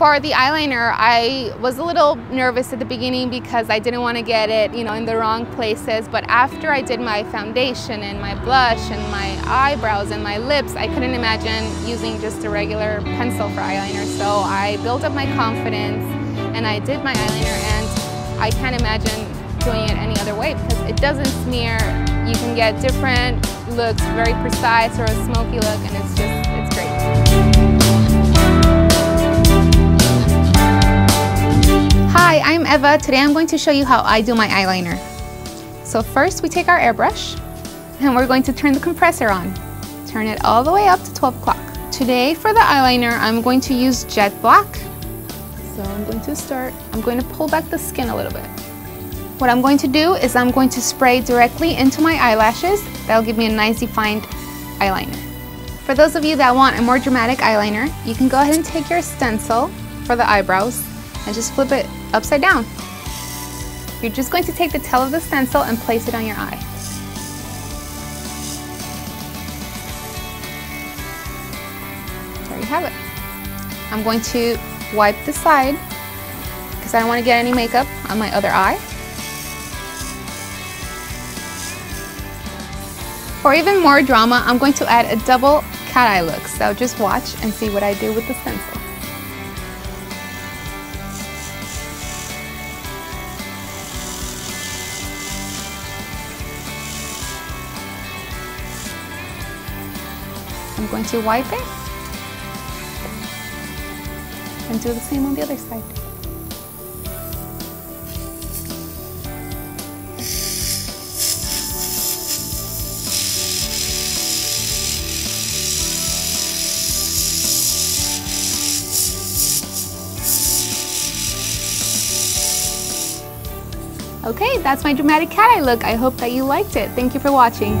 For the eyeliner, I was a little nervous at the beginning because I didn't want to get it, in the wrong places. But after I did my foundation and my blush and my eyebrows and my lips, I couldn't imagine using just a regular pencil for eyeliner. So I built up my confidence and I did my eyeliner, and I can't imagine doing it any other way because it doesn't smear. You can get different looks, very precise or a smoky look, and it's great. Hi, I'm Eva. Today I'm going to show you how I do my eyeliner. So first we take our airbrush and we're going to turn the compressor on. Turn it all the way up to 12 o'clock. Today for the eyeliner I'm going to use Jet Black. So I'm going to pull back the skin a little bit. What I'm going to do is I'm going to spray directly into my eyelashes. That'll give me a nice defined eyeliner. For those of you that want a more dramatic eyeliner, you can go ahead and take your stencil for the eyebrows and just flip it upside down. You're just going to take the tail of the stencil and place it on your eye. There you have it. I'm going to wipe the side because I don't want to get any makeup on my other eye. For even more drama, I'm going to add a double cat eye look, so just watch and see what I do with the stencil. I'm going to wipe it and do the same on the other side. Okay, that's my dramatic cat eye look. I hope that you liked it. Thank you for watching.